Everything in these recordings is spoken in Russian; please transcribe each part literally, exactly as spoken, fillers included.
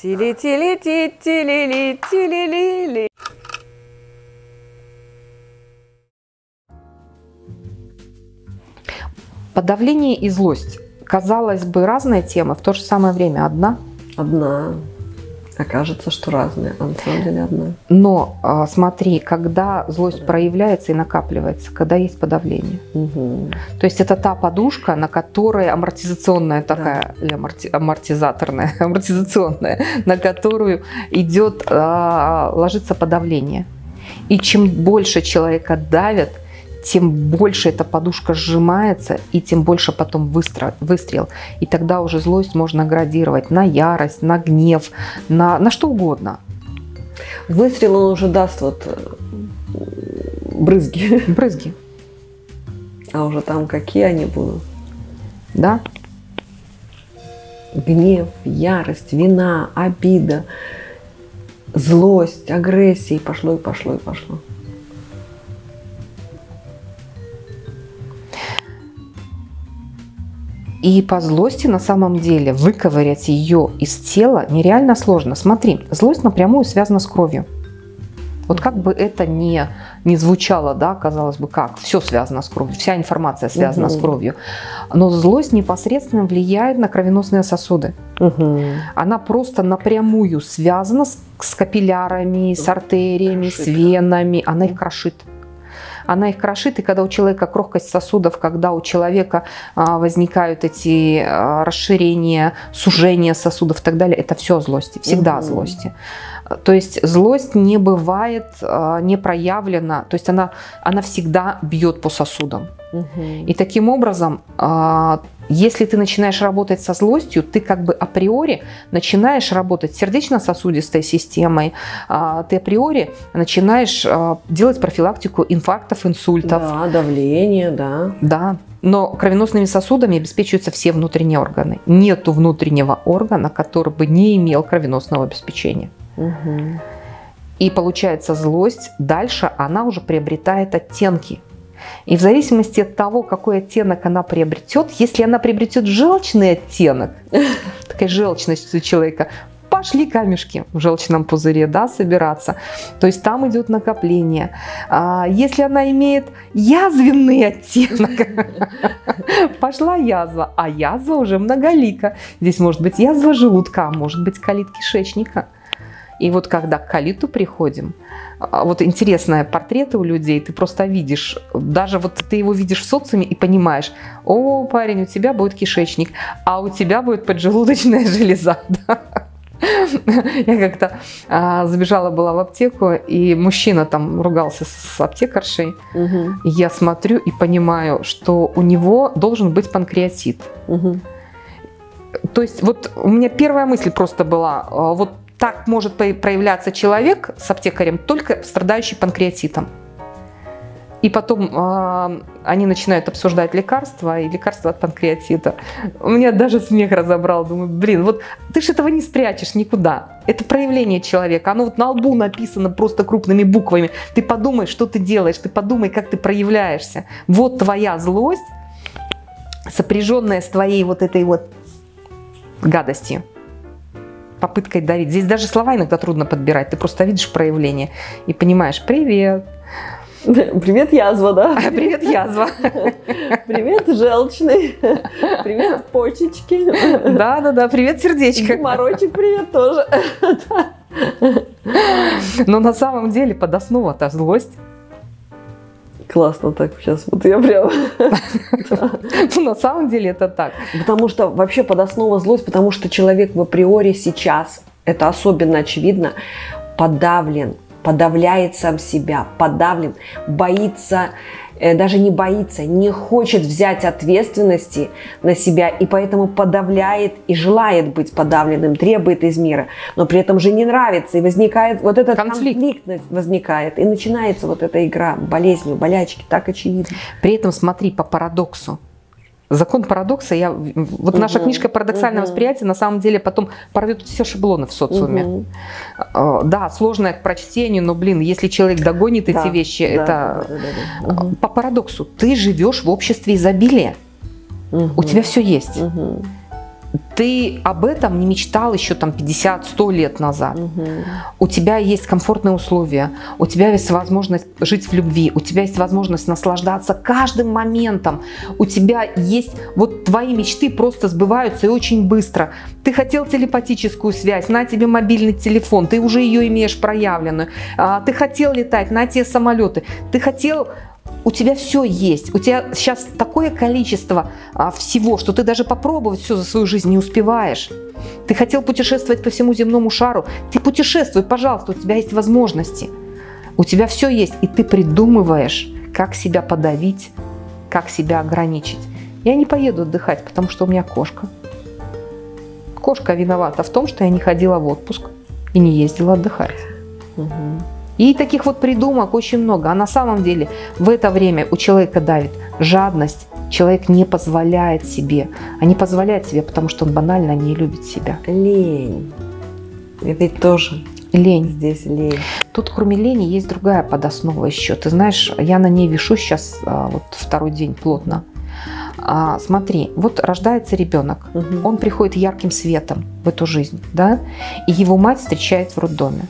Тили-тили-ти-тили-ли-тили-ли-ли. Подавление и злость. Казалось бы, разная тема, в то же самое время одна. Одна. Окажется, что разные, а на самом деле одна. Но смотри, когда злость да. проявляется и накапливается, когда есть подавление. Угу. То есть это та подушка, на которой амортизационная такая, да. или аморти, амортизаторная, амортизационная, на которую идет, ложится подавление. И чем больше человека давят, тем больше эта подушка сжимается, и тем больше потом выстрел. выстрел. И тогда уже злость можно градировать на ярость, на гнев, на, на что угодно. Выстрел он уже даст вот брызги. Брызги. А уже там какие они будут? Да. Гнев, ярость, вина, обида, злость, агрессия. И пошло, и пошло, и пошло. И по злости на самом деле выковырять ее из тела нереально сложно. Смотри, злость напрямую связана с кровью. Вот как бы это ни, ни звучало, да, казалось бы, как, все связано с кровью, вся информация связана угу. с кровью. Но злость непосредственно влияет на кровеносные сосуды. Угу. Она просто напрямую связана с, с капиллярами, с артериями, крошит. С венами, она их крошит. Она их крошит, и когда у человека крохкость сосудов, когда у человека а, возникают эти а, расширения, сужения сосудов и так далее, это все злости, всегда угу. злости. То есть злость не бывает, а, не проявлена, то есть она, она всегда бьет по сосудам. Угу. И таким образом, а, если ты начинаешь работать со злостью, ты как бы априори начинаешь работать с сердечно-сосудистой системой, а, ты априори начинаешь а, делать профилактику инфарктов, инсультов. Да, давление, да. Да, но кровеносными сосудами обеспечиваются все внутренние органы. Нету внутреннего органа, который бы не имел кровеносного обеспечения. Угу. И получается злость, дальше она уже приобретает оттенки. И в зависимости от того, какой оттенок она приобретет, если она приобретет желчный оттенок, такая желчность у человека, пошли камешки в желчном пузыре, да, собираться. То есть там идет накопление. А если она имеет язвенный оттенок, пошла язва, а язва уже многолика. Здесь может быть язва желудка, может быть колит кишечника. И вот когда к колиту приходим, вот интересные портреты у людей, ты просто видишь, даже вот ты его видишь в социуме и понимаешь, о, парень, у тебя будет кишечник, а у тебя будет поджелудочная железа. Я как-то забежала была в аптеку, и мужчина там ругался с аптекаршей. Я смотрю и понимаю, что у него должен быть панкреатит. То есть вот у меня первая мысль просто была, вот так может проявляться человек с аптекарем, только страдающий панкреатитом. И потом э, они начинают обсуждать лекарства и лекарства от панкреатита. У меня даже смех разобрал. Думаю, блин, вот ты же этого не спрячешь никуда. Это проявление человека. Оно вот на лбу написано просто крупными буквами. Ты подумай, что ты делаешь. Ты подумай, как ты проявляешься. Вот твоя злость, сопряженная с твоей вот этой вот гадостью. Попыткой давить. Здесь даже слова иногда трудно подбирать. Ты просто видишь проявление и понимаешь, привет. Привет, язва, да? А, привет, язва. Привет, желчный. Привет, почечки. Да-да-да, привет, сердечко. Геморройчик, привет тоже. Но на самом деле подоснова-то злость. Классно так сейчас, вот я прям... На самом деле это так. Потому что вообще подоснова злость, потому что человек в априори сейчас, это особенно очевидно, подавлен, подавляет сам себя, подавлен, боится, даже не боится, не хочет взять ответственности на себя и поэтому подавляет и желает быть подавленным, требует из мира, но при этом же не нравится и возникает вот этот конфликт, конфликт возникает и начинается вот эта игра болезни, болячки, так очевидно. При этом смотри по парадоксу. Закон парадокса, я, вот угу. наша книжка «Парадоксальное угу. восприятие» на самом деле потом порвет все шаблоны в социуме. Угу. Да, сложное к прочтению, но, блин, если человек догонит да, эти вещи, да, это... Да, да, да, да. По парадоксу, ты живешь в обществе изобилия, угу. у тебя все есть. Угу. ты об этом не мечтал еще там пятьдесят-сто лет назад. Угу. У тебя есть комфортные условия, у тебя есть возможность жить в любви, у тебя есть возможность наслаждаться каждым моментом, у тебя есть, вот твои мечты просто сбываются и очень быстро. Ты хотел телепатическую связь, на тебе мобильный телефон, ты уже ее имеешь проявленную. А, ты хотел летать, на те самолеты, ты хотел... У тебя все есть, у тебя сейчас такое количество а, всего, что ты даже попробовать все за свою жизнь не успеваешь. Ты хотел путешествовать по всему земному шару, ты путешествуй, пожалуйста, у тебя есть возможности. У тебя все есть, и ты придумываешь, как себя подавить, как себя ограничить. Я не поеду отдыхать, потому что у меня кошка. Кошка виновата в том, что я не ходила в отпуск и не ездила отдыхать. Угу. И таких вот придумок очень много. А на самом деле в это время у человека давит жадность. Человек не позволяет себе. А не позволяет себе, потому что он банально не любит себя. Лень. Это ведь тоже лень. Здесь лень. Тут кроме лени есть другая подоснова еще. Ты знаешь, я на ней вишу сейчас вот второй день плотно. А, смотри, вот рождается ребенок. Угу. Он приходит ярким светом в эту жизнь. Да? И его мать встречает в роддоме.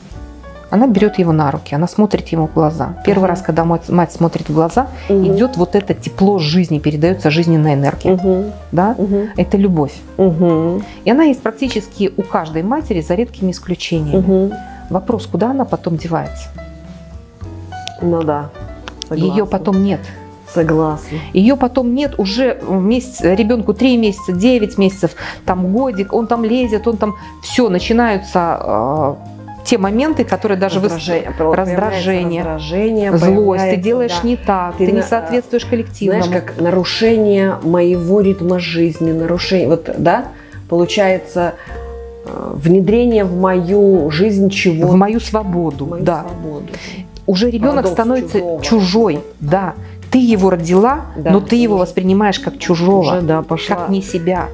Она берет его на руки, она смотрит ему в глаза. Первый uh-huh. раз, когда мать смотрит в глаза, uh-huh. идет вот это тепло жизни, передается жизненная энергия. Uh-huh. Да? Uh-huh. Это любовь. Uh-huh. И она есть практически у каждой матери, за редкими исключениями. Uh-huh. Вопрос, куда она потом девается? Ну да. Согласна. Ее потом нет. Согласна. Ее потом нет уже месяц, ребенку три месяца, девять месяцев, там годик, он там лезет, он там все, начинаются... Те моменты, которые даже раздражение, вы... раздражение, раздражение злость, ты делаешь да. не так, ты, ты не на... соответствуешь коллективному. Знаешь, как нарушение моего ритма жизни, нарушение, вот, да, получается внедрение в мою жизнь чего-то. В мою свободу, в мою да. свободу. Уже ребенок Парадокс становится чужого. чужой, да. Ты его родила, да, но ты его уже. воспринимаешь как чужого, уже, да, пошла. как не себя.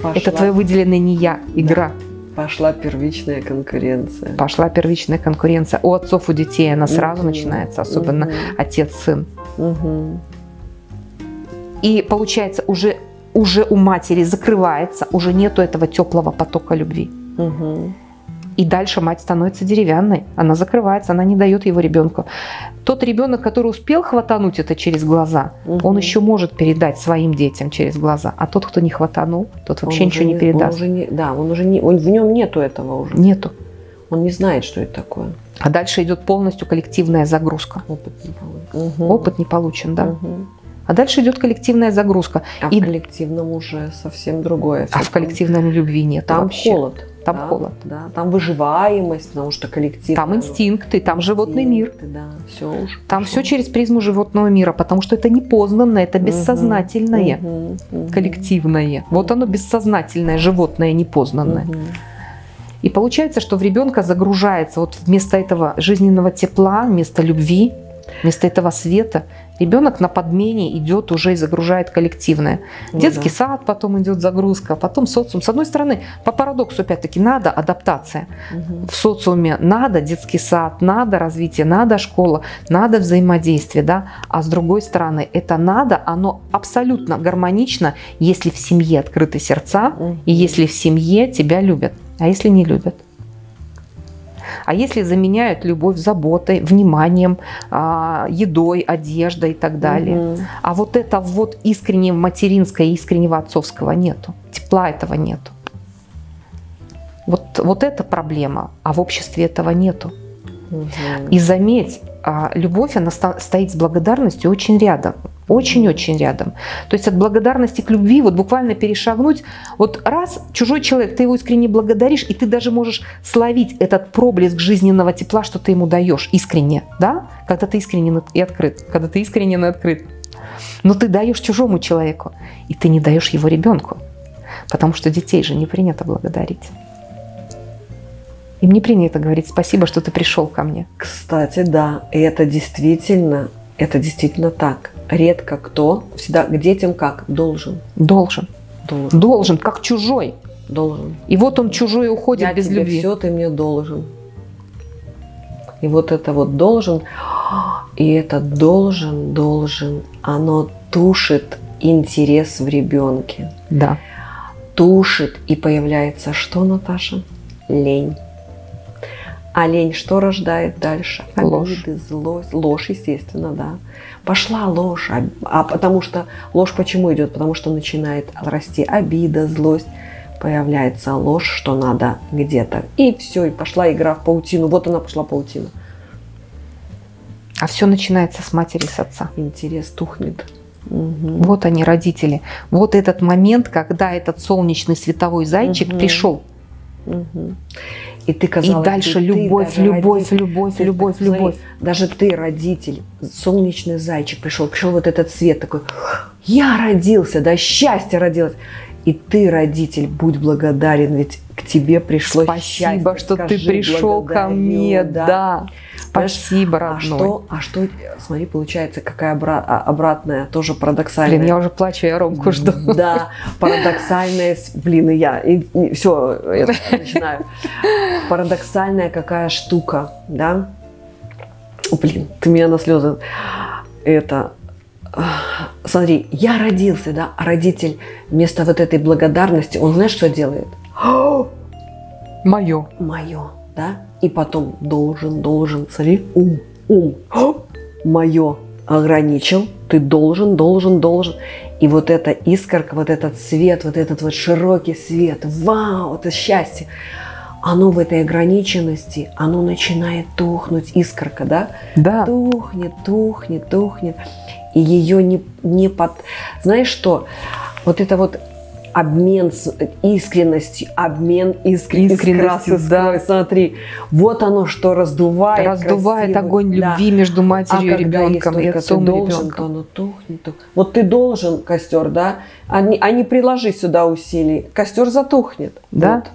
Пошла. Это твое выделенное не я, игра. Да. Пошла первичная конкуренция. Пошла первичная конкуренция. У отцов, у детей она сразу угу. начинается, особенно угу. отец-сын. Угу. И получается, уже, уже у матери закрывается, уже нету этого теплого потока любви. Угу. И дальше мать становится деревянной. Она закрывается, она не дает его ребенку. Тот ребенок, который успел хватануть это через глаза, угу. он еще может передать своим детям через глаза. А тот, кто не хватанул, тот вообще ничего не, не передаст. Он уже не, да, он уже не, он, в нем нету этого уже. Нету. Он не знает, что это такое. А дальше идет полностью коллективная загрузка. Опыт не получен. Угу. Опыт не получен, да. Угу. А дальше идет коллективная загрузка. А и... в коллективном уже совсем другое. А в коллективном любви нет. Там вообще. холод. Там да, холод. Да, там выживаемость, потому что коллектив. Там инстинкты, там инстинкты, животный мир. Да, все уже там все через призму животного мира, потому что это непознанное, это бессознательное, угу, угу, коллективное. Угу. Вот оно бессознательное, животное, непознанное. Угу. И получается, что в ребенка загружается вот вместо этого жизненного тепла, вместо любви, вместо этого света. Ребенок на подмене идет уже и загружает коллективное. Ну, детский да. сад, потом идет загрузка, потом социум. С одной стороны, по парадоксу опять-таки надо адаптация. Угу. В социуме надо детский сад, надо развитие, надо школа, надо взаимодействие. Да? А с другой стороны, это надо, оно абсолютно гармонично, если в семье открыты сердца, угу. и если в семье тебя любят, а если не любят. А если заменяют любовь заботой, вниманием, едой, одеждой и так далее. Угу. А вот это вот искренне материнское, искреннего отцовского нету. Тепла этого нету. Вот, вот это проблема, а в обществе этого нету. Угу. И заметь, любовь, она стоит с благодарностью очень рядом. Очень-очень рядом. То есть от благодарности к любви вот буквально перешагнуть. Вот раз чужой человек, ты его искренне благодаришь, и ты даже можешь словить этот проблеск жизненного тепла, что ты ему даешь искренне, да? Когда ты искренен и открыт. Когда ты искренен и открыт. Но ты даешь чужому человеку, и ты не даешь его ребенку. Потому что детей же не принято благодарить. Им не принято говорить спасибо, что ты пришел ко мне. Кстати, да, и это действительно... Это действительно так. Редко кто, всегда к детям как? Должен. Должен. Должен. Должен, как чужой. Должен. И вот он чужой уходит Я без тебе любви. Все, ты мне должен. И вот это вот должен, и это должен, должен, оно тушит интерес в ребенке. Да. тушит, и появляется что, Наташа? Лень. А лень что рождает дальше? Ложь. Обиды, злость. Ложь, естественно, да. Пошла ложь. А, а потому что ложь почему идет? Потому что начинает расти обида, злость. Появляется ложь, что надо где-то. И все, и пошла игра в паутину. Вот она пошла паутина. А все начинается с матери, с отца. Интерес тухнет. Угу. Вот они, родители. Вот этот момент, когда этот солнечный световой зайчик угу. пришел. Угу. И ты, казалось, и дальше ты, любовь, ты, любовь, любовь, ты, любовь, ты, любовь. Даже ты, родитель, солнечный зайчик пришел, пришел вот этот свет такой. Я родился, да, счастье родилось. И ты, родитель, будь благодарен, ведь к тебе пришло Спасибо, счастье. Спасибо, что Скажи, ты пришел ко мне, да. да. Спасибо, родной. А что, а что, смотри, получается, какая обра- обратная, тоже парадоксальная. Блин, я уже плачу, я Ромку жду. Да, парадоксальная, блин, и я, и, и, все, я начинаю. Парадоксальная какая штука, да? О, блин, ты меня на слезы. Это... Смотри, я родился, да, а родитель вместо вот этой благодарности, он знаешь, что делает? Мое. Мое, да? И потом должен, должен, смотри, ум, ум, мое ограничил, ты должен, должен, должен. И вот эта искорка, вот этот свет, вот этот вот широкий свет, вау, это счастье, оно в этой ограниченности, оно начинает тухнуть, искорка, да? Да. Тухнет, тухнет, тухнет. И ее не, не под... Знаешь что? Вот это вот обмен с искренностью, обмен искр... искренностью, да. Смотри, вот оно, что раздувает. Раздувает красивый огонь любви да. между матерью а и ребенком. А когда ты должен, ребенком. То оно тухнет. Тух... Вот ты должен костер, да? А не, а не приложи сюда усилий. Костер затухнет. Да, вот.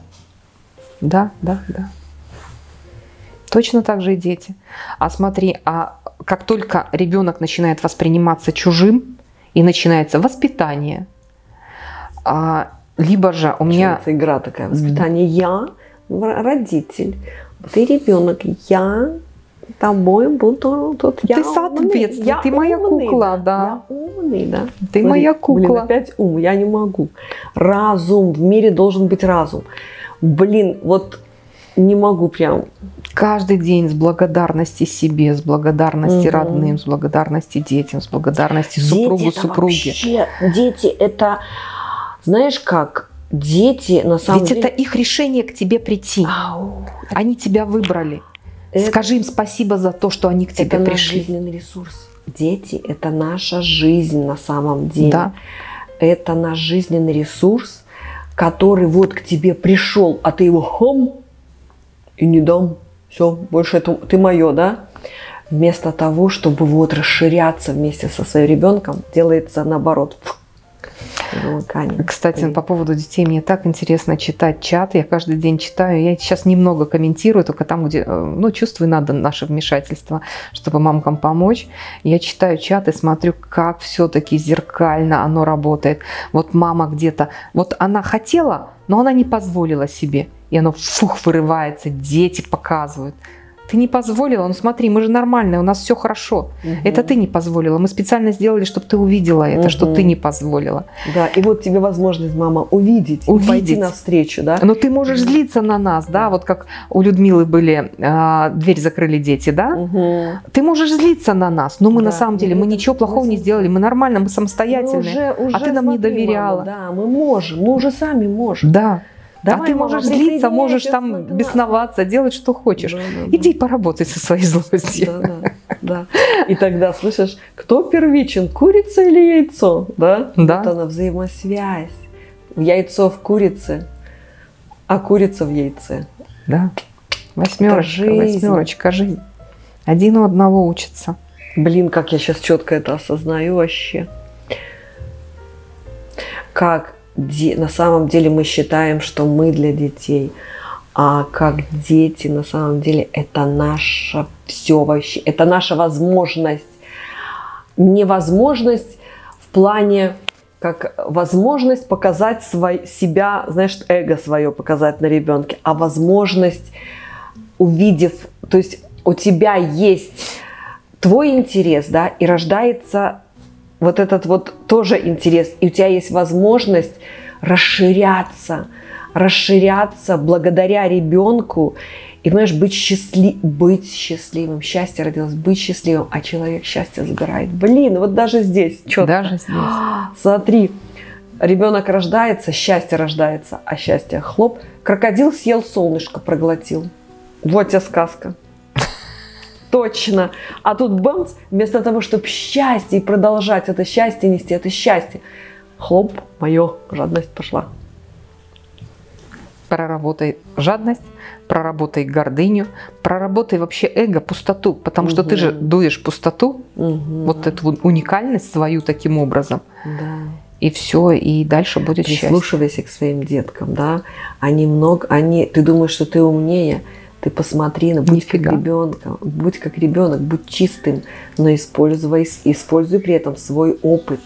да, да, да. Точно так же и дети. А смотри, а... Как только ребенок начинает восприниматься чужим, и начинается воспитание, а, либо же у меня... Начинается игра такая, воспитание. Я родитель, ты ребенок, я тобой буду... Тут я ты соответственно, ты моя умный, кукла, да. Я умный, да. Ты Смотри, моя кукла. Блин, опять ум, я не могу. Разум, в мире должен быть разум. Блин, вот... Не могу прям. Каждый день с благодарности себе, с благодарности угу. родным, с благодарности детям, с благодарности дети супругу, супруге. Вообще, дети это, знаешь как, дети на самом Ведь деле... Ведь это их решение к тебе прийти. Ау. Они тебя выбрали. Это... Скажи им спасибо за то, что они к тебе это пришли. Это наш жизненный ресурс. Дети – это наша жизнь на самом деле. Да. Это наш жизненный ресурс, который вот к тебе пришел, а ты его хом... И не дам, все, больше это, ты мое, да? Вместо того, чтобы вот расширяться вместе со своим ребенком, делается наоборот. Кстати, по поводу детей, мне так интересно читать чат, я каждый день читаю, я сейчас немного комментирую, только там, где, ну, чувствую, надо наше вмешательство, чтобы мамкам помочь. Я читаю чат и смотрю, как все-таки зеркально оно работает. Вот мама где-то, вот она хотела, но она не позволила себе, и оно фух вырывается, дети показывают. Ты не позволила, ну смотри, мы же нормальные, у нас все хорошо. Угу. Это ты не позволила. Мы специально сделали, чтобы ты увидела это, угу. что ты не позволила. Да, и вот тебе возможность, мама, увидеть, увидеть. И пойти навстречу, да? Но ты можешь угу. злиться на нас, да? да? Вот как у Людмилы были, а, дверь закрыли дети, да? Угу. Ты можешь злиться на нас, но мы да. на самом деле, мы, мы ничего плохого мы... не сделали, мы нормально, мы самостоятельные, уже, уже а ты нам смотри, не доверяла. Мама, да, мы можем, мы уже сами можем. Да. Давай, а ты можешь мама, злиться, можешь там бесноваться, делать, что хочешь. Да, да, да. Иди поработай со своей злостью. Да, да, да. И тогда, слышишь, кто первичен, курица или яйцо? Да? Да. Вот она взаимосвязь. Яйцо в курице, а курица в яйце. Да. Восьмерочка, восьмерочка, жизнь. Один у одного учится. Блин, как я сейчас четко это осознаю вообще. Как? На самом деле мы считаем, что мы для детей, а как дети на самом деле это наше все вообще, это наша возможность, невозможность в плане, как возможность показать свой, себя, знаешь, эго свое показать на ребенке, а возможность увидев, то есть у тебя есть твой интерес, да, и рождается вот этот вот тоже интерес. И у тебя есть возможность расширяться, расширяться благодаря ребенку. И, понимаешь, быть, счастли... быть счастливым. Счастье родилось, быть счастливым, а человек счастье забирает. Блин, вот даже здесь четко. Даже здесь. Смотри, ребенок рождается, счастье рождается, а счастье хлоп. Крокодил съел солнышко, проглотил. Вот тебе сказка. Точно. А тут бамс, вместо того, чтобы счастье и продолжать это счастье нести, это счастье. Хлоп, мое, жадность пошла. Проработай жадность, проработай гордыню, проработай вообще эго, пустоту. Потому угу. что ты же дуешь пустоту, угу. вот эту уникальность свою таким образом. Да. И все, и дальше будет счастье. Прислушивайся к своим деткам, да. Они много, они, ты думаешь, что ты умнее. Ты посмотри, на, будь как ребенка, будь как ребенок, будь чистым, но используй, используй при этом свой опыт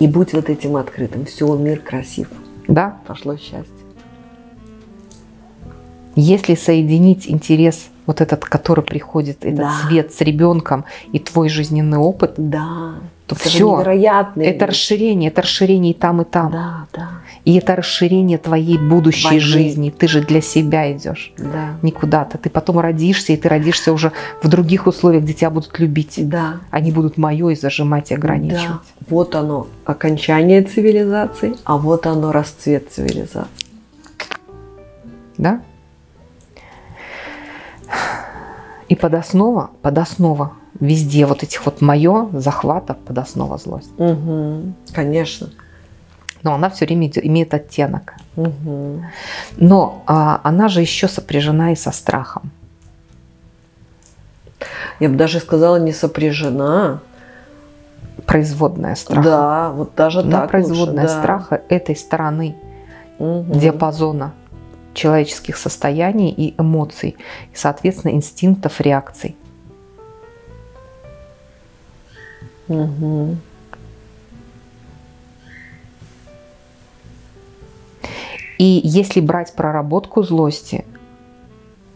и будь вот этим открытым. Все, мир красив. Да. Пошло счастье. Если соединить интерес, вот этот, который приходит, этот да. свет с ребенком и твой жизненный опыт, да. то это все, невероятный это мир. расширение, это расширение и там, и там. Да, да. И это расширение твоей будущей Твоей. жизни. Ты же для себя идешь. Да. Не куда-то. Ты потом родишься, и ты родишься уже в других условиях, где тебя будут любить. Да. Они будут мое и зажимать, и ограничивать. Да. Вот оно окончание цивилизации, а вот оно расцвет цивилизации. Да? И подоснова, подоснова везде вот этих вот мое захватов, подоснова злость. Угу, конечно. Но она все время имеет оттенок. Угу. Но а, она же еще сопряжена и со страхом. Я бы даже сказала, не сопряжена. Производная страха. Да, вот даже так. Производная лучше, страха да. этой стороны угу. диапазона человеческих состояний и эмоций, и, соответственно, инстинктов, реакций. Угу. И если брать проработку злости,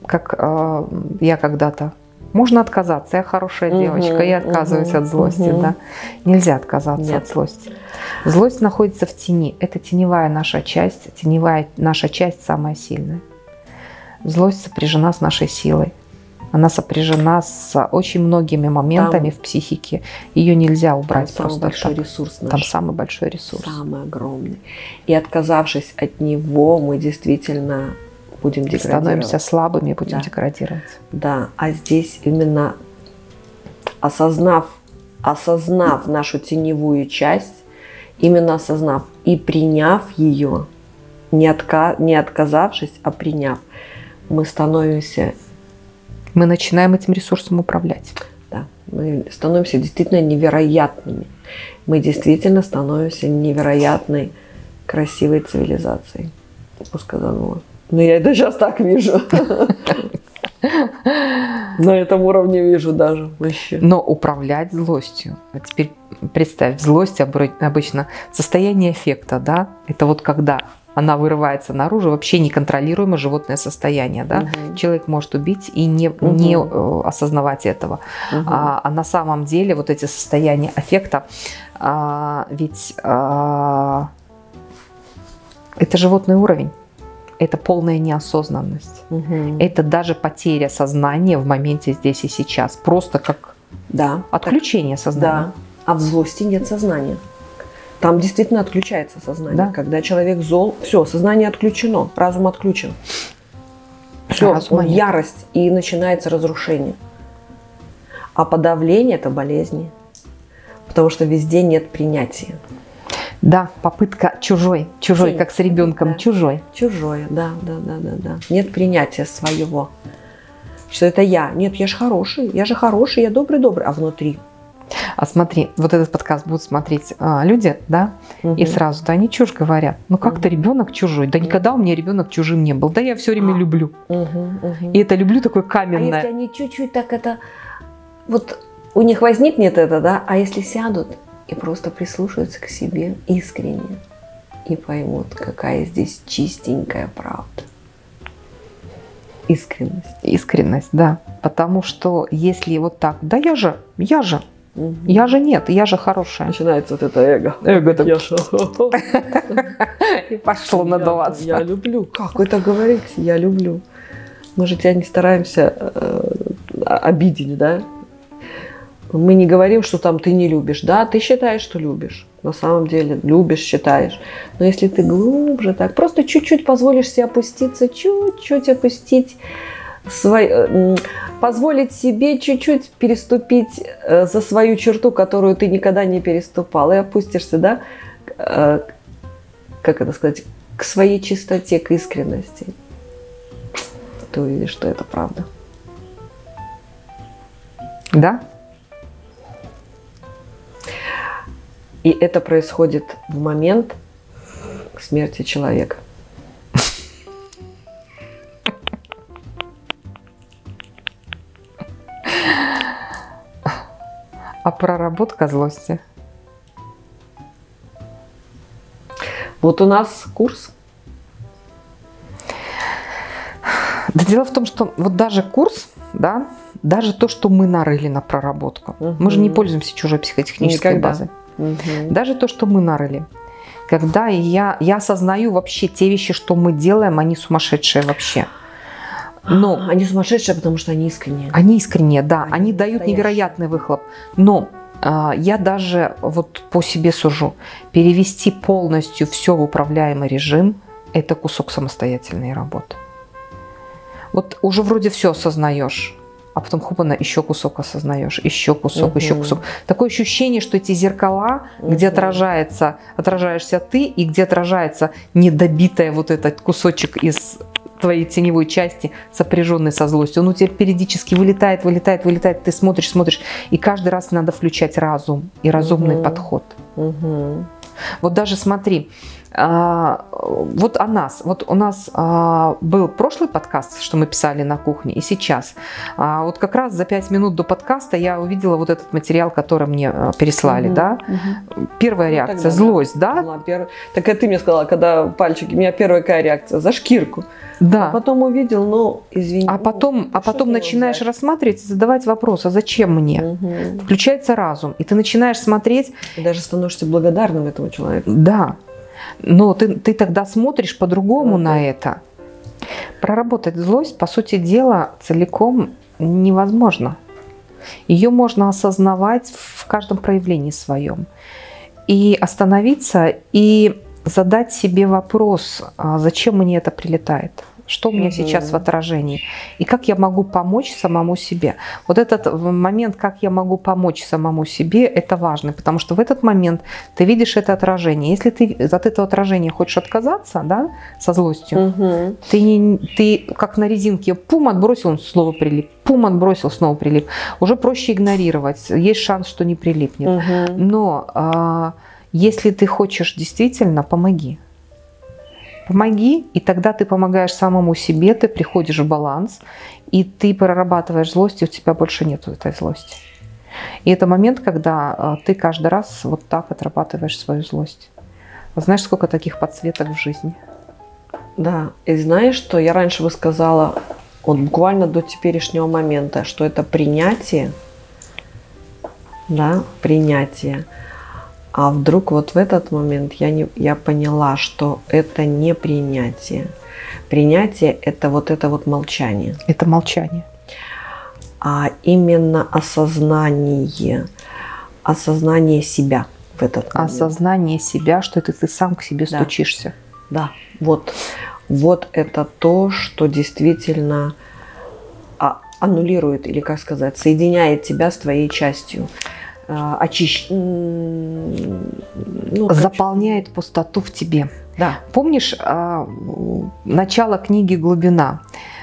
как э, я когда-то, можно отказаться, я хорошая угу, девочка, я отказываюсь угу, от злости, угу. да. Нельзя отказаться Нет. от злости. Злость находится в тени, это теневая наша часть, теневая наша часть самая сильная. Злость сопряжена с нашей силой, она сопряжена с очень многими моментами там, в психике, ее нельзя убрать там просто большой так. ресурс наш. Там самый большой ресурс. Самый огромный. И отказавшись от него, мы действительно... будем деградировать. Становимся слабыми, будем да. деградировать. Да, а здесь именно осознав, осознав нашу теневую часть, именно осознав и приняв ее, не, отка, не отказавшись, а приняв, мы становимся... Мы начинаем этим ресурсом управлять. Да, мы становимся действительно невероятными. Мы действительно становимся невероятной красивой цивилизацией. Пускай занула. Ну, я это сейчас так вижу. На этом уровне вижу даже вообще. Но управлять злостью. А теперь представь, злость обычно состояние эффекта, да? Это вот когда она вырывается наружу, вообще неконтролируемое животное состояние, да? Угу. Человек может убить и не, угу. не осознавать этого. Угу. А, а на самом деле вот эти состояния эффекта, а, ведь а, это животный уровень. Это полная неосознанность. Угу. Это даже потеря сознания в моменте здесь и сейчас. Просто как да, отключение так, сознания. Да. А в злости нет сознания. Там действительно отключается сознание. Да. Когда человек зол, все, сознание отключено, разум отключен. Все, разум он ярость, и начинается разрушение. А подавление – это болезни. Потому что везде нет принятия. Да, попытка чужой, чужой, Тень. Как с ребенком, да. чужой. Чужое, да, да, да, да, да. Нет принятия своего, что это я. Нет, я же хороший, я же хороший, я добрый-добрый, а внутри. А смотри, вот этот подкаст будут смотреть а, люди, да, угу. и сразу, да, они чушь говорят. Ну как угу. ты ребенок чужой? Да никогда у меня ребенок чужим не был. Да я все время а. люблю. Угу, угу. И это люблю такое каменное. А если они чуть-чуть так это, вот у них возникнет это, да, а если сядут? И просто прислушиваются к себе искренне. И поймут, какая здесь чистенькая правда. Искренность. Искренность, да. Потому что если вот так, да я же, я же, Угу. Я же нет, я же хорошая. Начинается вот это эго. Эго так. И пошло надуваться. Я люблю. Как это говорить? Я люблю. Мы же тебя не стараемся обидеть, да? Мы не говорим, что там ты не любишь. Да, ты считаешь, что любишь. На самом деле любишь, считаешь. Но если ты глубже так, просто чуть-чуть позволишь себе опуститься, чуть-чуть опустить, свой, позволить себе чуть-чуть переступить за свою черту, которую ты никогда не переступал. И опустишься, да, как это сказать, к своей чистоте, к искренности. Ты увидишь, что это правда. Да? И это происходит в момент смерти человека. А проработка злости? Вот у нас курс. Да, дело в том, что вот даже курс, да, даже то, что мы нарыли на проработку, угу. мы же не пользуемся чужой психотехнической Никогда. базой. Угу. Даже то, что мы нарыли. Когда я, я осознаю вообще те вещи, что мы делаем, они сумасшедшие вообще. Но они сумасшедшие, потому что они искренние. Они искренние, да. Они, они дают настоящие. Невероятный выхлоп. Но э, я даже вот по себе сужу. Перевести полностью все в управляемый режим – это кусок самостоятельной работы. Вот уже вроде все осознаешь. А потом хопана, еще кусок осознаешь, еще кусок, угу. еще кусок. Такое ощущение, что эти зеркала, угу. где отражается, отражаешься ты, и где отражается недобитая вот этот кусочек из твоей теневой части, сопряженной со злостью, он у тебя периодически вылетает, вылетает, вылетает, ты смотришь, смотришь, и каждый раз надо включать разум и разумный угу. подход. Угу. Вот даже смотри, вот о нас, вот у нас был прошлый подкаст, что мы писали на кухне, и сейчас. Вот как раз за пять минут до подкаста я увидела вот этот материал, который мне переслали, угу, да? Угу. Первая реакция, ну, злость, да? Была пер... Так это ты мне сказала, когда пальчики, у меня первая какая реакция, за шкирку. Да. А потом увидел, ну, извини. А потом, а потом начинаешь рассматривать и задавать вопрос, а зачем мне? Угу. Включается разум, и ты начинаешь смотреть. И даже становишься благодарным этому человеку. Да. Но ты, ты тогда смотришь по-другому, да, на это. Проработать злость, по сути дела, целиком невозможно. Ее можно осознавать в каждом проявлении своем. И остановиться, и задать себе вопрос, зачем мне это прилетает? Что у меня сейчас в отражении? И как я могу помочь самому себе? Вот этот момент, как я могу помочь самому себе, это важно. Потому что в этот момент ты видишь это отражение. Если ты от этого отражения хочешь отказаться, да, со злостью, угу. ты, ты как на резинке пум отбросил, слово прилип. Пум отбросил, снова прилип. Уже проще игнорировать. Есть шанс, что не прилипнет. Угу. Но а, если ты хочешь действительно, помоги. Помоги, и тогда ты помогаешь самому себе, ты приходишь в баланс, и ты прорабатываешь злость, и у тебя больше нет этой злости. И это момент, когда ты каждый раз вот так отрабатываешь свою злость. Знаешь, сколько таких подсветок в жизни? Да, и знаешь, что я раньше бы сказала, вот буквально до теперешнего момента, что это принятие, да, принятие. А вдруг вот в этот момент я, не, я поняла, что это не принятие. Принятие – это вот это вот молчание. Это молчание. А именно осознание. Осознание себя в этот момент. Осознание себя, что это ты сам к себе, да, стучишься. Да. Вот, вот это то, что действительно аннулирует, или как сказать, соединяет тебя с твоей частью. Очищ... Ну, заполняет пустоту в тебе. Да. Помнишь а, начало книги «Глубина»?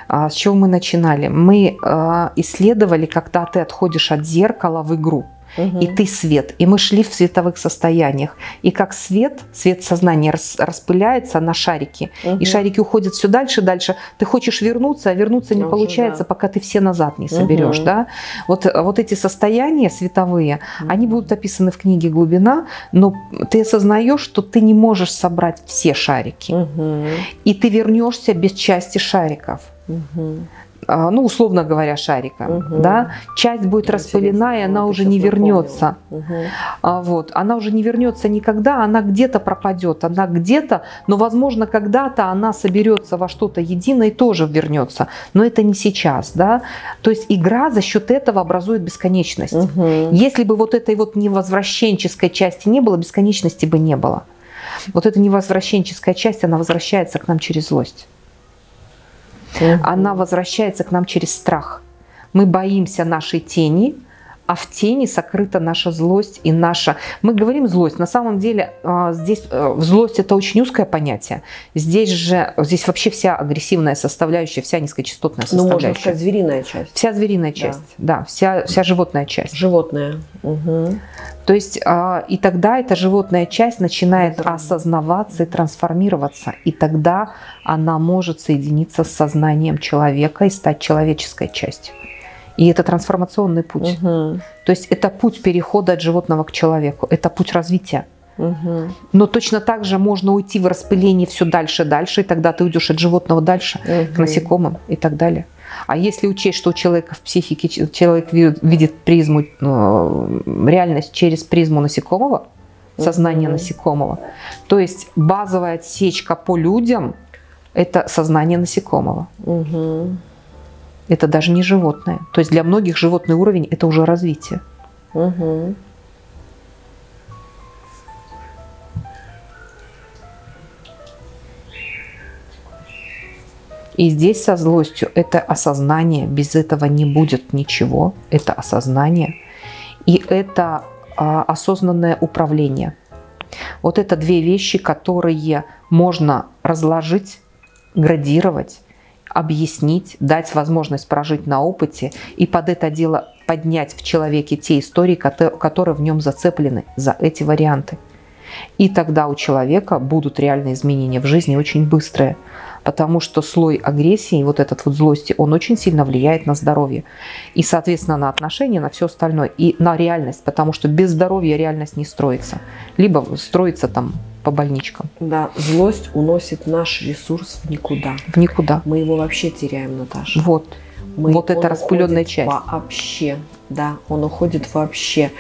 А, с чего мы начинали? Мы а, исследовали, когда ты отходишь от зеркала в игру. Угу. И ты свет. И мы шли в световых состояниях. И как свет, свет сознания рас, распыляется на шарики. Угу. И шарики уходят все дальше, дальше. Ты хочешь вернуться, а вернуться не Уже, получается, да. пока ты все назад не соберешь. Угу. Да? Вот, вот эти состояния световые, угу. они будут описаны в книге «Глубина», но ты осознаешь, что ты не можешь собрать все шарики. Угу. И ты вернешься без части шариков. Угу. ну, условно говоря, шарика, угу. да, часть будет Интересно. распылена, и она вот уже не вернется. Угу. Вот. Она уже не вернется никогда, она где-то пропадет, она где-то, но, возможно, когда-то она соберется во что-то единое и тоже вернется, но это не сейчас, да. То есть игра за счет этого образует бесконечность. Угу. Если бы вот этой вот невозвращенческой части не было, бесконечности бы не было. Вот эта невозвращенческая часть, она возвращается к нам через злость. Угу. Она возвращается к нам через страх. Мы боимся нашей тени, а в тени сокрыта наша злость и наша... Мы говорим злость. На самом деле здесь злость — это очень узкое понятие. Здесь же здесь вообще вся агрессивная составляющая, вся низкочастотная составляющая. Ну, можно сказать, звериная часть. Вся звериная часть, да. да вся, вся животная часть. Животная. Угу. То есть и тогда эта животная часть начинает осознаваться и трансформироваться. И тогда она может соединиться с сознанием человека и стать человеческой частью. И это трансформационный путь. Угу. То есть это путь перехода от животного к человеку. Это путь развития. Угу. Но точно так же можно уйти в распыление все дальше, дальше. И тогда ты уйдешь от животного дальше, угу. к насекомым и так далее. А если учесть, что у человека в психике человек видит призму, реальность через призму насекомого, сознание угу. насекомого, то есть базовая отсечка по людям – это сознание насекомого. Угу. Это даже не животное. То есть для многих животный уровень – это уже развитие. Угу. И здесь со злостью это осознание. Без этого не будет ничего. Это осознание. И это а, осознанное управление. Вот это две вещи, которые можно разложить, градировать, объяснить, дать возможность прожить на опыте и под это дело поднять в человеке те истории, которые в нем зацеплены за эти варианты. И тогда у человека будут реальные изменения в жизни очень быстрые, потому что слой агрессии, вот этот вот злости, он очень сильно влияет на здоровье и, соответственно, на отношения, на все остальное и на реальность, потому что без здоровья реальность не строится, либо строится там по больничкам. Да, злость уносит наш ресурс в никуда. В никуда. Мы его вообще теряем, Наташа. Вот. Мы, вот эта распыленная часть. Вообще, да, он уходит вообще.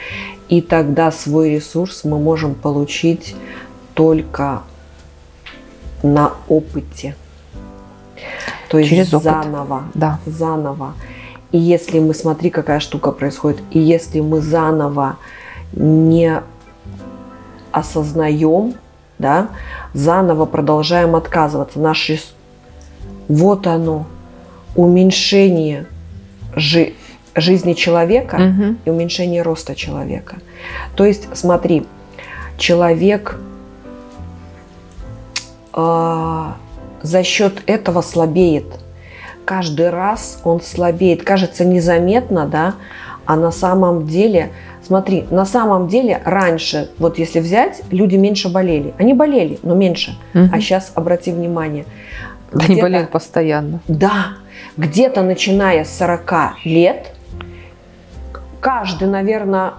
И тогда свой ресурс мы можем получить только на опыте. То есть через опыт. Заново. Да. Заново. И если мы, смотри, какая штука происходит, и если мы заново не осознаем, да, заново продолжаем отказываться. Наш ресурс, вот оно, уменьшение жи... жизни человека угу. и уменьшение роста человека. То есть, смотри, человек э, за счет этого слабеет. Каждый раз он слабеет. Кажется, незаметно, да, а на самом деле... Смотри, на самом деле раньше, вот если взять, люди меньше болели. Они болели, но меньше. Угу. А сейчас обрати внимание. Они болеют постоянно. Да. Где-то начиная с сорока лет, каждый, наверное,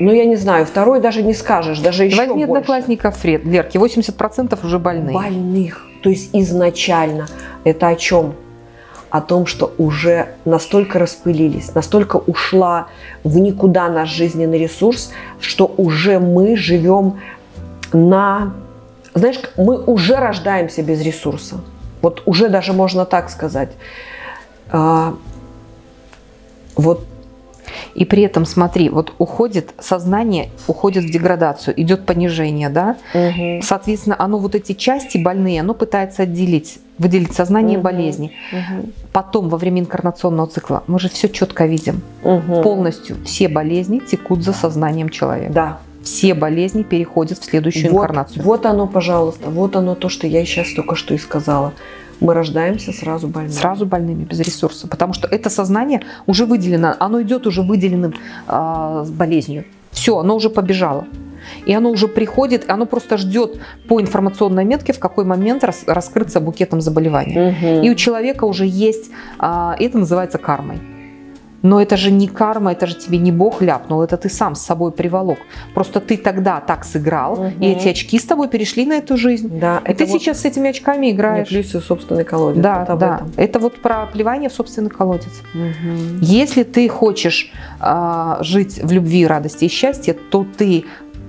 ну я не знаю, второй даже не скажешь, даже еще больше. Возьми одноклассников Верки, восемьдесят процентов уже больных. Больных. То есть изначально это о чем? О том, что уже настолько распылились, настолько ушла в никуда наш жизненный ресурс, что уже мы живем на... Знаешь, мы уже рождаемся без ресурса. Вот уже даже можно так сказать. А, вот. И при этом, смотри, вот уходит сознание, уходит в деградацию, идет понижение, да? Угу. Соответственно, оно вот эти части больные, оно пытается отделить, выделить сознание угу. болезни. Угу. Потом, во время инкарнационного цикла, мы же все четко видим. Угу. Полностью все болезни текут за сознанием человека. Да. Все болезни переходят в следующую вот, инкарнацию. Вот оно, пожалуйста, вот оно то, что я сейчас только что и сказала. Мы рождаемся сразу больными. Сразу больными, без ресурса. Потому что это сознание уже выделено, оно идет уже выделенным э, с болезнью. Все, оно уже побежало. И оно уже приходит, оно просто ждет по информационной метке, в какой момент рас, раскрыться букетом заболевания. Угу. И у человека уже есть, э, это называется кармой. Но это же не карма, это же тебе не Бог ляпнул, это ты сам с собой приволок. Просто ты тогда так сыграл, угу. и эти очки с тобой перешли на эту жизнь. Да, и ты вот сейчас с этими очками играешь. Не плюсую собственный колодец. Да, вот да. Это вот про плевание в собственный колодец. Угу. Если ты хочешь э, жить в любви, радости и счастье, то ты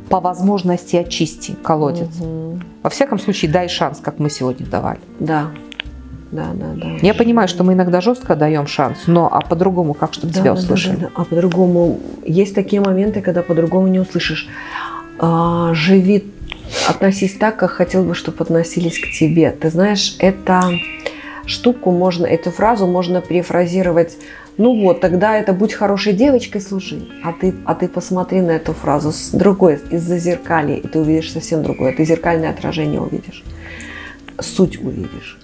по возможности очисти колодец. Угу. Во всяком случае, дай шанс, как мы сегодня давали. Да. Да, да, да. Я понимаю, что мы иногда жестко даем шанс, но а по-другому как, чтобы да, тебя да, услышали? Да, да, да. А по-другому есть такие моменты, когда по-другому не услышишь. А, живи, относись так, как хотел бы, чтобы относились к тебе. Ты знаешь, эту штуку можно, эту фразу можно перефразировать. Ну вот, тогда это будь хорошей девочкой, служи. А ты, а ты посмотри на эту фразу с другой, из-за зеркали, и ты увидишь совсем другое. Ты зеркальное отражение увидишь, суть увидишь.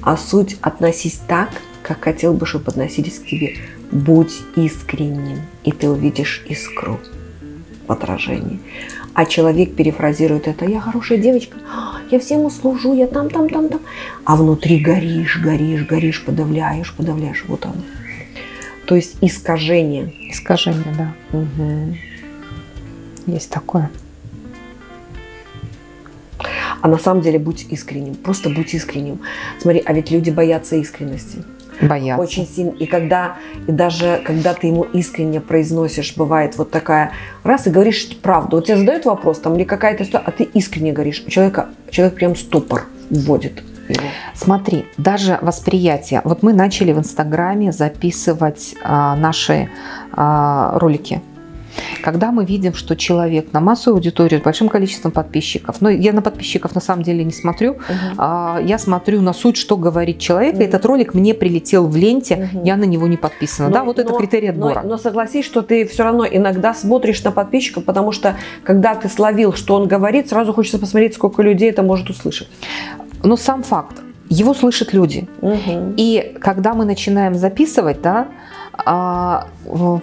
А суть – относись так, как хотел бы, чтобы относились к тебе. Будь искренним, и ты увидишь искру в отражении. А человек перефразирует это: «Я хорошая девочка, я всем услужу, я там, там, там, там». А внутри горишь, горишь, горишь, подавляешь, подавляешь. Вот оно. То есть искажение. Искажение, да. Угу. Есть такое. А на самом деле будь искренним, просто будь искренним. Смотри, а ведь люди боятся искренности. Боятся. Очень сильно. И когда, и даже когда ты ему искренне произносишь, бывает вот такая, раз и говоришь правду. Вот тебе задают вопрос, там, или какая-то история, а ты искренне говоришь. У человека, человек прям ступор вводит. Смотри, даже восприятие. Вот мы начали в Инстаграме записывать а, наши а, ролики. Когда мы видим, что человек на массовую аудиторию с большим количеством подписчиков, но я на подписчиков на самом деле не смотрю, uh-huh. я смотрю на суть, что говорит человек, uh-huh. этот ролик мне прилетел в ленте, uh-huh. я на него не подписана. Но, да, вот но, это критерий отбора. Но, но согласись, что ты все равно иногда смотришь на подписчиков, потому что когда ты словил, что он говорит, сразу хочется посмотреть, сколько людей это может услышать. Но сам факт, его слышат люди. Uh-huh. И когда мы начинаем записывать, да, А,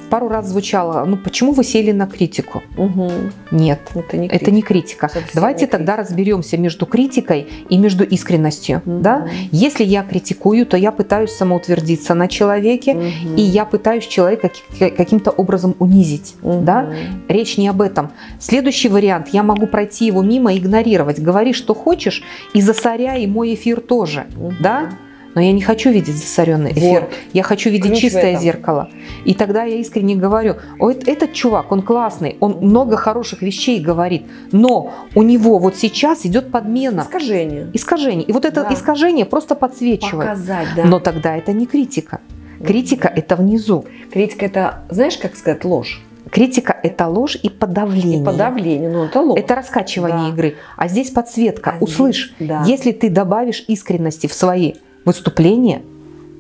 пару раз звучало: ну почему вы сели на критику? Угу. Нет, это не критика. Это не критика. Давайте не тогда критика. Разберемся между критикой и между искренностью. Угу. Да? Если я критикую, то я пытаюсь самоутвердиться на человеке, угу. и я пытаюсь человека каким-то образом унизить. Угу. Да? Речь не об этом. Следующий вариант: я могу пройти его мимо, игнорировать. Говори, что хочешь, и засоряй мой эфир тоже. Угу. Да? Но я не хочу видеть засоренный эфир. Вот. Я хочу видеть Ключ чистое зеркало. И тогда я искренне говорю: ой, этот чувак, он классный, он много хороших вещей говорит, но у него вот сейчас идет подмена. Искажение. Искажение. И вот это да. искажение просто подсвечивает. Показать, да. Но тогда это не критика. Критика mm-hmm. – это внизу. Критика – это, знаешь, как сказать, ложь. Критика – это ложь и подавление. И подавление, но это ложь. Это раскачивание да. игры. А здесь подсветка. А Услышь, да. если ты добавишь искренности в свои выступления,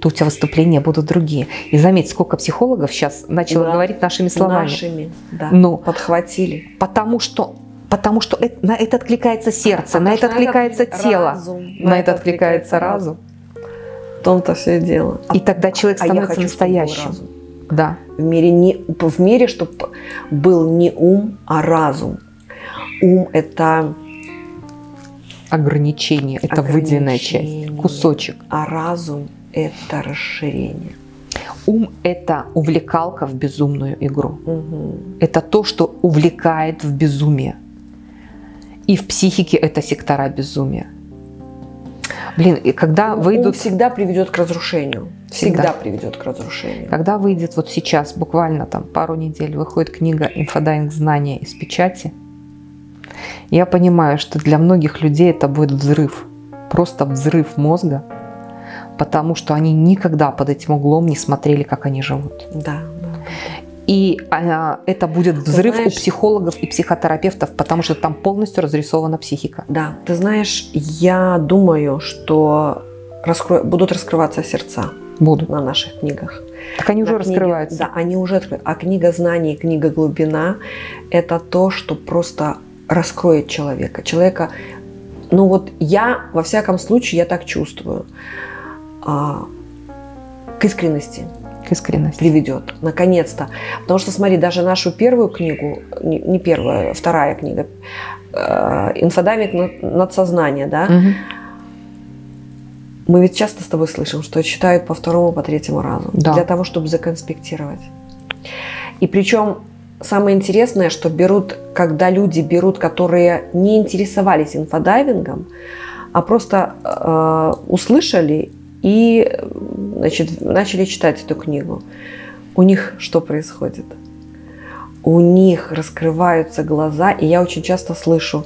то у тебя выступления будут другие. И заметь, сколько психологов сейчас начало да. говорить нашими словами. Нашими, да. Ну, подхватили. Потому что, потому что это, на это откликается сердце, а на это откликается это тело, разум, на это откликается разум. В том-то все и дело. И а, тогда человек становится а я хочу, настоящим. Да. В мире, не, в мире, чтобы был не ум, а разум. Ум – это... Ограничение – это выделенная часть, кусочек. А разум – это расширение. Ум – это увлекалка в безумную игру. Угу. Это то, что увлекает в безумие. И в психике это сектора безумия. Блин, и когда выйдут... Ум всегда приведет к разрушению. Всегда. всегда приведет к разрушению. Когда выйдет вот сейчас, буквально там пару недель, выходит книга «Инфодайвинг знания из печати», я понимаю, что для многих людей это будет взрыв, просто взрыв мозга, потому что они никогда под этим углом не смотрели, как они живут. Да. И а, это будет взрыв знаешь, у психологов и психотерапевтов, потому что там полностью разрисована психика. Да, ты знаешь, я думаю, что раскро... будут раскрываться сердца. Будут. На наших книгах. Так они на уже книге, раскрываются. Да, они уже открываются. А книга знаний, книга глубина – это то, что просто... раскроет человека. Человека, ну вот я, во всяком случае, я так чувствую, а, к искренности. К искренности. Приведет, наконец-то. Потому что, смотри, даже нашу первую книгу, не, не первая, вторая книга, э, «Инфодайвинг над сознанием», да, угу. Мы ведь часто с тобой слышим, что читают по второму, по третьему разу. Да. Для того, чтобы законспектировать. И причем самое интересное, что берут, когда люди берут, которые не интересовались инфодайвингом, а просто э, услышали и, значит, начали читать эту книгу. У них что происходит? У них раскрываются глаза, и я очень часто слышу,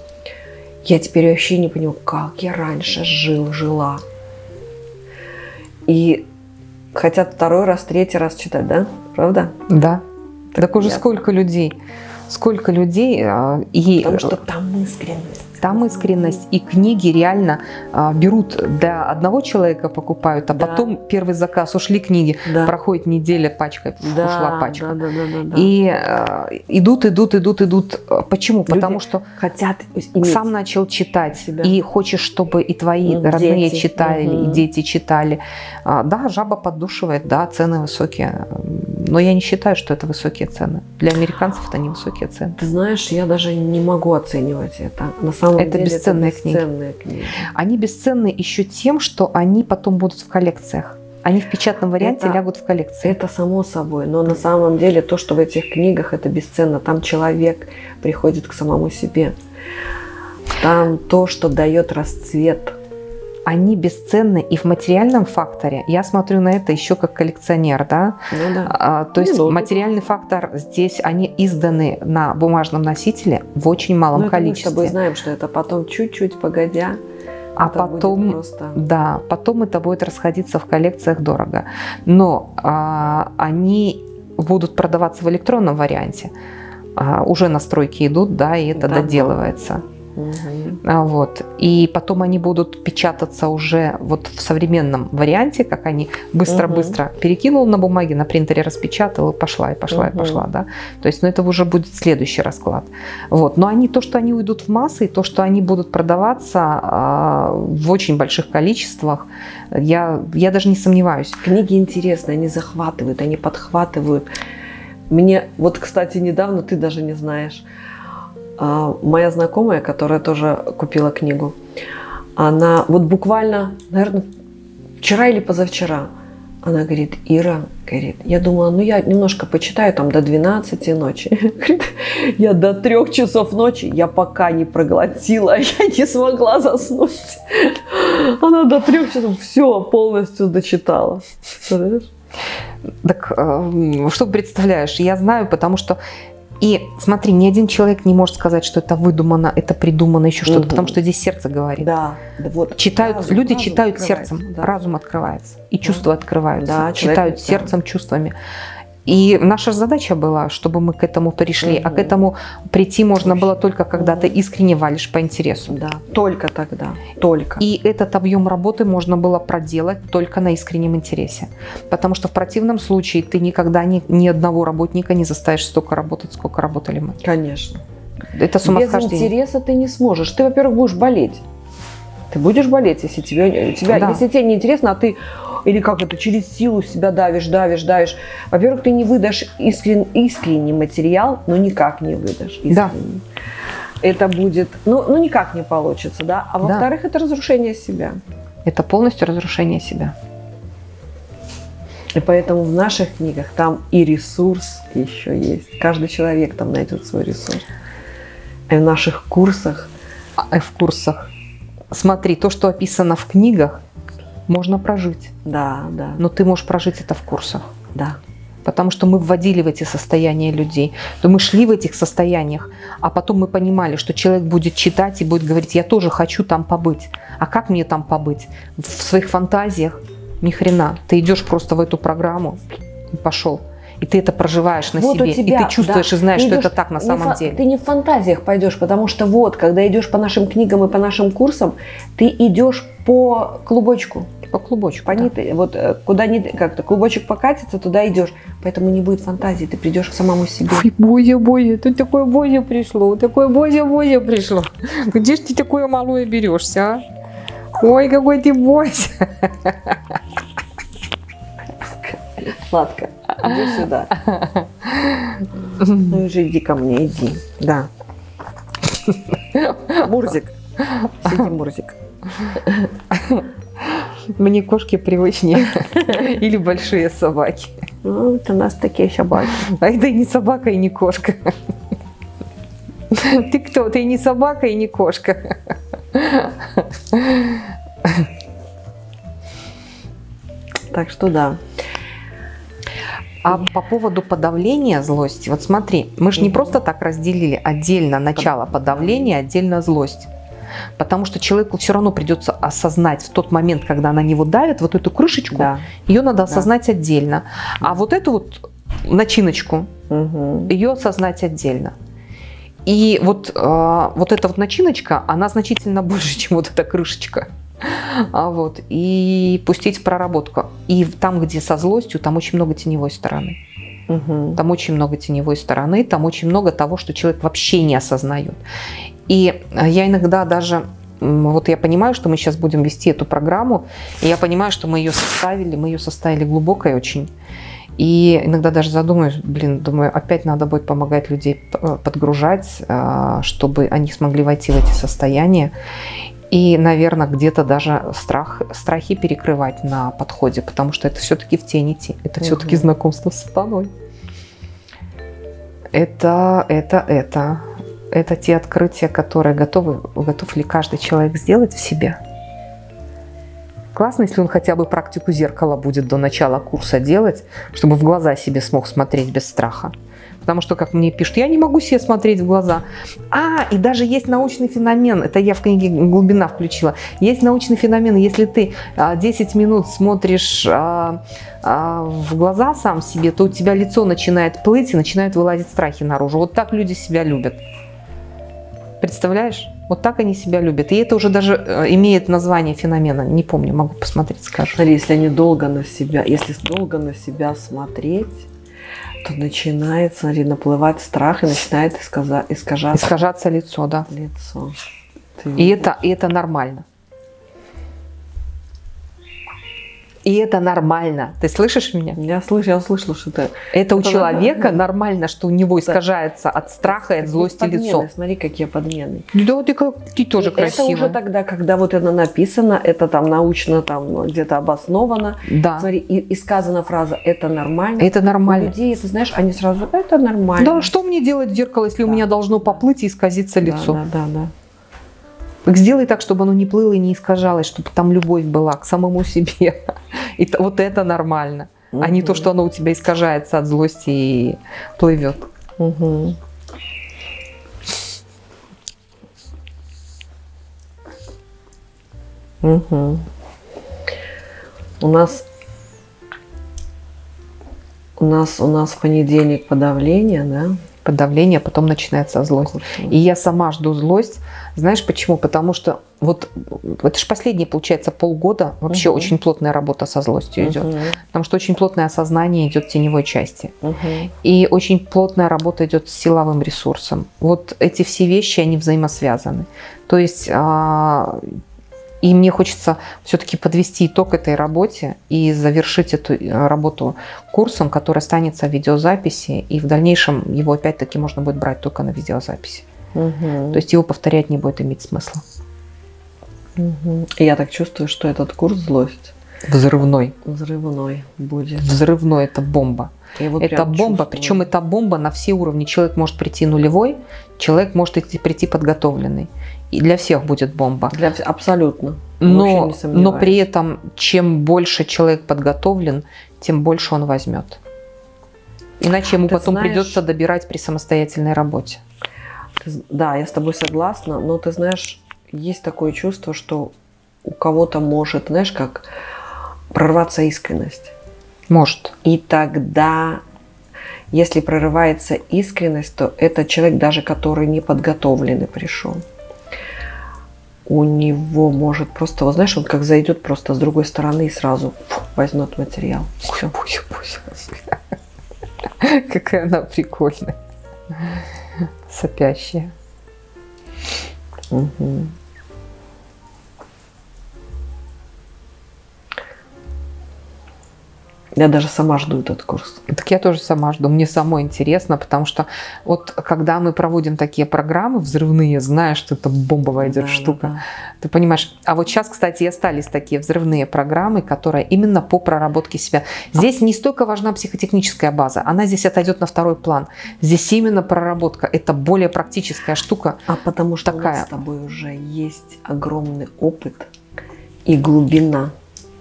я теперь вообще не понимаю, как я раньше жил, жила. И хотят второй раз, третий раз читать, да? Правда? Да. Так, так уже я... сколько людей, сколько людей. И... Потому что там искренность. Там искренность, и книги реально а, берут до одного человека, покупают, а да. потом первый заказ, ушли книги, да. проходит неделя, пачка, да, ушла пачка. Да, да, да, да, да. И а, идут, идут, идут, идут. Почему? Люди потому что хотят сам начал читать, себя. И хочешь, чтобы и твои ну, родные дети. читали, угу. и дети читали. А, да, жаба поддушивает, да, цены высокие, но я не считаю, что это высокие цены. Для американцев это не высокие цены. Ты знаешь, я даже не могу оценивать это. На самом Это деле, бесценные, это бесценные книги. книги. Они бесценны еще тем, что они потом будут в коллекциях. Они в печатном варианте это, лягут в коллекции. Это само собой. Но на самом деле то, что в этих книгах, это бесценно. Там человек приходит к самому себе. Там то, что дает расцвет. Они бесценны и в материальном факторе. Я смотрю на это еще как коллекционер, да? Ну, да. А, то есть ну, материальный фактор здесь, они изданы на бумажном носителе в очень малом ну, количестве. Мы с тобой знаем, что это потом чуть-чуть, погодя. А потом, просто... да, потом это будет расходиться в коллекциях дорого. Но а, они будут продаваться в электронном варианте. А, уже настройки идут, да, и это да, доделывается. Угу. Вот. И потом они будут печататься уже вот в современном варианте, как они быстро-быстро угу. перекинул на бумаге, на принтере распечатал, и пошла, и пошла, угу. и пошла. Да? То есть, ну, это уже будет следующий расклад. Вот. Но они, то, что они уйдут в массы, и то, что они будут продаваться а, в очень больших количествах, я, я даже не сомневаюсь. Книги интересные, они захватывают, они подхватывают. Мне, вот, кстати, недавно, ты даже не знаешь, моя знакомая, которая тоже купила книгу, она вот буквально, наверное, вчера или позавчера, она говорит, Ира, говорит, я думала, ну я немножко почитаю там до двенадцати ночи. Я до трёх часов ночи, я пока не проглотила, я не смогла заснуть. Она до трёх часов все полностью дочитала. Так, что представляешь? Я знаю, потому что и смотри, ни один человек не может сказать, что это выдумано, это придумано, еще что-то, угу. потому что здесь сердце говорит. Да. Вот. Читают, разум, люди разум читают сердцем, да. разум открывается, и да. чувства открываются, да, читают человек, сердцем, да. чувствами. И наша задача была, чтобы мы к этому пришли, угу. а к этому прийти можно Вообще. было только, когда угу. ты искренне валишь по интересу. Да, только тогда, только. И этот объем работы можно было проделать только на искреннем интересе. Потому что в противном случае ты никогда ни, ни одного работника не заставишь столько работать, сколько работали мы. Конечно. Это сумасхождение. Без интереса ты не сможешь. Ты, во-первых, будешь болеть. Ты будешь болеть, если тебе, тебя, да. если тебе не интересно, а ты... Или как это, через силу себя давишь, давишь, давишь. Во-первых, ты не выдашь искрен, искренний материал, но никак не выдашь искренний. Да. Это будет, ну, ну никак не получится, да? А во-вторых, да. это разрушение себя. Это полностью разрушение себя. И поэтому в наших книгах там и ресурс еще есть. Каждый человек там найдет свой ресурс. И в наших курсах... А в курсах. Смотри, то, что описано в книгах, можно прожить. Да, да. Но ты можешь прожить это в курсах. Да. Потому что мы вводили в эти состояния людей. То мы шли в этих состояниях, а потом мы понимали, что человек будет читать и будет говорить, я тоже хочу там побыть. А как мне там побыть? В своих фантазиях ни хрена. Ты идешь просто в эту программу и пошел. И ты это проживаешь на вот себе, тебя, и ты чувствуешь да. и знаешь, ты что идешь, это так на самом деле. Ты не в фантазиях пойдешь, потому что вот, когда идешь по нашим книгам и по нашим курсам, ты идешь по клубочку. По клубочку, по нитой, да. вот куда не как-то клубочек покатится, туда идешь. Поэтому не будет фантазии, ты придешь к самому себе. Ой, Боже, Боже, тут такое Боже пришло, такое Боже, Боже пришло. Где ж ты такое малое берешься, а? Ой, какой ты Боже. Сладко. Иди сюда. Ну уже иди ко мне, иди. Да. Мурзик. Сиди, Мурзик. Мне кошки привычнее. Или большие собаки. Ну, это у нас такие собаки. А это и не собака, и не кошка. Ты кто? Ты не собака, и не кошка. Так что да. А по поводу подавления злости, вот смотри, мы же не просто так разделили отдельно начало подавления, отдельно злость. Потому что человеку все равно придется осознать в тот момент, когда на него давят, вот эту крышечку, да. ее надо осознать да. отдельно. А вот эту вот начиночку, угу. ее осознать отдельно. И вот, э, вот эта вот начиночка, она значительно больше, чем вот эта крышечка. А вот, и пустить в проработку. И там, где со злостью, там очень много теневой стороны. Угу. Там очень много теневой стороны, там очень много того, что человек вообще не осознает. И я иногда даже, вот я понимаю, что мы сейчас будем вести эту программу, и я понимаю, что мы ее составили, мы ее составили глубокой очень. И иногда даже задумаюсь, блин, думаю, опять надо будет помогать людей подгружать, чтобы они смогли войти в эти состояния. И, наверное, где-то даже страх, страхи перекрывать на подходе, потому что это все-таки в тень идти, это все-таки угу. знакомство с сатаной. Это, это, это, это те открытия, которые готовы, готов ли каждый человек сделать в себе. Классно, если он хотя бы практику зеркала будет до начала курса делать, чтобы в глаза себе смог смотреть без страха. Потому что, как мне пишут, я не могу себе смотреть в глаза. А, и даже есть научный феномен, это я в книге «Глубина» включила, есть научный феномен, если ты десять минут смотришь в глаза сам себе, то у тебя лицо начинает плыть и начинают вылазить страхи наружу. Вот так люди себя любят. Представляешь? Вот так они себя любят. И это уже даже имеет название феномена. Не помню, могу посмотреть, скажу. Смотри, если они долго на себя, если долго на себя смотреть, то начинает, смотри, наплывать страх и начинает искажа, искажаться. Искажаться лицо, да. Лицо. Ты... И, это, и это нормально. И это нормально. Ты слышишь меня? Я слышу, я услышала, что это... Это у это человека нормально. нормально, что у него искажается да. от страха и от злости подмены. лицо. Смотри, какие подмены. Да, вот ты, ты тоже красивая. Это уже тогда, когда вот это написано, это там научно, там где-то обосновано. Да. Смотри, и, и сказана фраза «это нормально». Это нормально. У людей, если знаешь, они сразу «это нормально». Да, что мне делать в зеркало, если да. у меня должно поплыть и исказиться да, лицо? Да, да, да. Сделай так, чтобы оно не плыло и не искажалось, чтобы там любовь была к самому себе. И вот это нормально, угу. а не то, что оно у тебя искажается от злости и плывет. Угу. Угу. У нас, у нас, у нас в понедельник подавление, да? Подавление, потом начинается злость. И я сама жду злость. Знаешь почему? Потому что вот это же последние, получается, полгода вообще угу. очень плотная работа со злостью угу. идет. Потому что очень плотное осознание идет теневой части. Угу. И очень плотная работа идет с силовым ресурсом. Вот эти все вещи, они взаимосвязаны. То есть... И мне хочется все-таки подвести итог этой работе и завершить эту работу курсом, который останется в видеозаписи. И в дальнейшем его опять-таки можно будет брать только на видеозаписи. Угу. То есть его повторять не будет иметь смысла. Угу. И я так чувствую, что этот курс «Злость». Взрывной. Взрывной будет. Взрывной – это бомба. Это бомба, причем это бомба на все уровни. Человек может прийти нулевой, человек может прийти подготовленный. И для всех будет бомба. Для, абсолютно. Но, но при этом, чем больше человек подготовлен, тем больше он возьмет. Иначе ему ты потом знаешь, придется добирать при самостоятельной работе. Ты, да, я с тобой согласна, но ты знаешь, есть такое чувство, что у кого-то может, знаешь, как прорваться искренность. Может. И тогда, если прорывается искренность, то это человек, даже который не подготовленный пришел. У него может просто, вот знаешь, он как зайдет просто с другой стороны и сразу фу, возьмет материал. Все. Какая она прикольная. Сопящая. Угу. Я даже сама жду этот курс. Так я тоже сама жду. Мне самой интересно, потому что вот когда мы проводим такие программы взрывные, знаешь, что это бомбовая идет да, штука, да, да. ты понимаешь. А вот сейчас, кстати, и остались такие взрывные программы, которые именно по проработке себя. Здесь не столько важна психотехническая база, она здесь отойдет на второй план. Здесь именно проработка. Это более практическая штука. А потому что такая. У нас с тобой уже есть огромный опыт и глубина.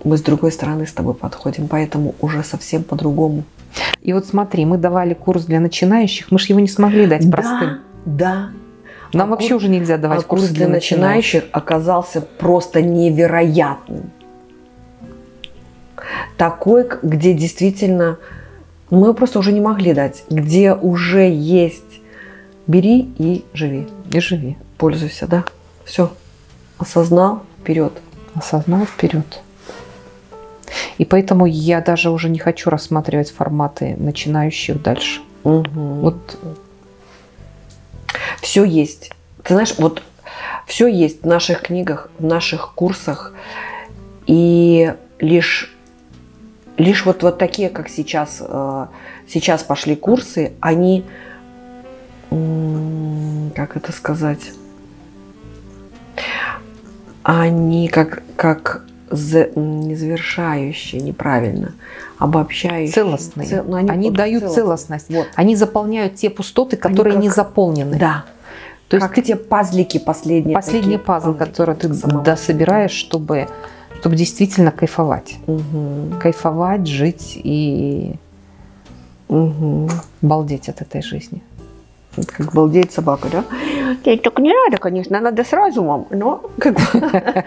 Мы с другой стороны с тобой подходим, поэтому уже совсем по-другому. И вот смотри, мы давали курс для начинающих, мы же его не смогли дать простым. Да, да. Нам а вообще курс, уже нельзя давать а курс, курс для, для начинающих. начинающих оказался просто невероятным. Такой, где действительно мы просто уже не могли дать, где уже есть бери и живи. И живи. Пользуйся, да? Все. Осознал, вперед. Осознал, вперед. И поэтому я даже уже не хочу рассматривать форматы начинающих дальше. Угу. Вот. Все есть. Ты знаешь, вот все есть в наших книгах, в наших курсах. И лишь, лишь вот, вот такие, как сейчас, сейчас пошли курсы, они, как это сказать, они как... как За, не завершающие, неправильно, обобщающие. Целостные. Цел, они они дают целостность. целостность. Вот. Они заполняют те пустоты, которые как, не заполнены. Да. То есть как ты, те пазлики последние. Последний пазл, пазлики, который ты дособираешь, чтобы, чтобы действительно кайфовать. Угу. Кайфовать, жить и угу. балдеть от этой жизни. Как балдеет собака, да? Ей только не надо, конечно, надо с разумом, но... Какая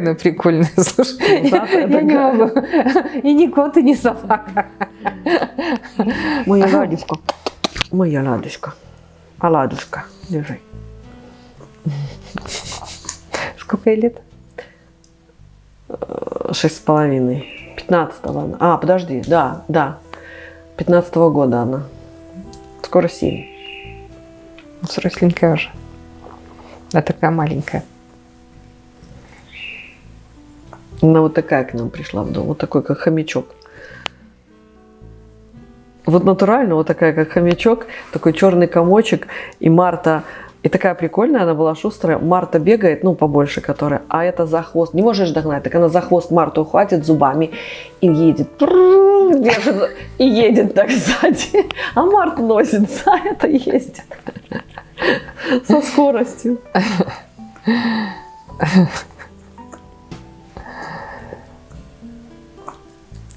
она прикольная, слушай. Я не могу. И не кот, и не собака. Моя ладушка. Моя ладушка. Оладушка, держи. Сколько ей лет? Шесть с половиной. Пятнадцатого она. А, подожди, да, да. Пятнадцатого года она. Скоро семь. Взросленькая уже. Она такая маленькая. Она вот такая к нам пришла в дом. Вот такой, как хомячок. Вот натурально вот такая, как хомячок. Такой черный комочек. И Марта... И такая прикольная, она была шустрая. Марта бегает, ну, побольше которая. А это за хвост. Не можешь догнать. Так она за хвост Марту ухватит зубами и едет. Держит, и едет так сзади. А Марта носит, за это ездит. Со скоростью.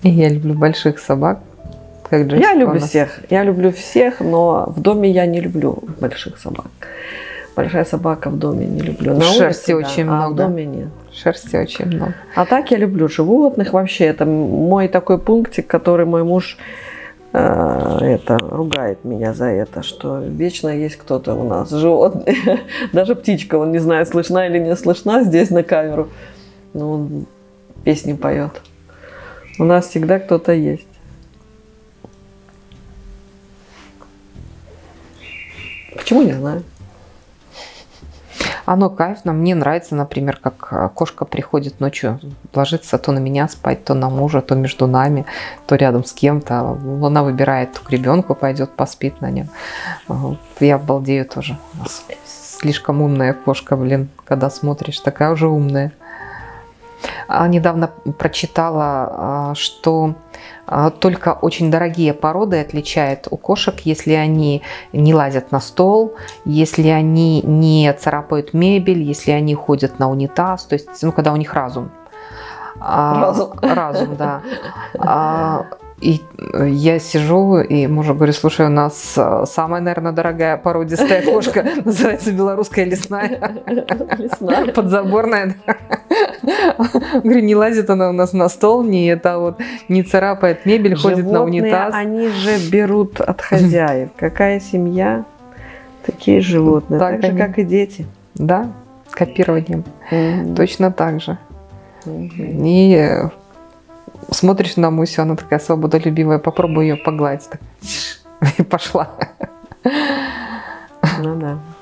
Я люблю больших собак. Как я люблю всех. Я люблю всех, но в доме я не люблю больших собак. Большая собака в доме не люблю. На шерсти улице, очень да, много. А в доме нет. Шерсти очень много. А так я люблю животных вообще. Это мой такой пунктик, который мой муж э, это, ругает меня за это, что вечно есть кто-то у нас. Животные. Даже птичка, он не знает, слышна или не слышна здесь на камеру. Но он песни поет. У нас всегда кто-то есть. Почему, не знаю. Оно кайфно. Мне нравится, например, как кошка приходит ночью, ложится то на меня спать, то на мужа, то между нами, то рядом с кем-то. Она выбирает, то к ребенку пойдет, поспит на нем. Я балдею тоже. Слишком умная кошка, блин, когда смотришь, такая уже умная. Я недавно прочитала, что только очень дорогие породы отличают у кошек, если они не лазят на стол, если они не царапают мебель, если они ходят на унитаз, то есть, ну, когда у них разум. Разум. А, разум, да. А, и я сижу, и мужу говорю, слушай, у нас самая, наверное, дорогая породистая кошка, называется белорусская лесная, лесная. Подзаборная. Говорю, не лазит она у нас на стол, не, это вот, не царапает мебель, животные, ходит на унитаз. Они же берут от хозяев. Какая семья, такие животные. Так, так же, они. Как и дети. Да, копированием. Mm-hmm. Точно так же. Mm-hmm. И... Смотришь на Мусю, она такая свободолюбивая. Попробуй ее погладить. И пошла. Ну да.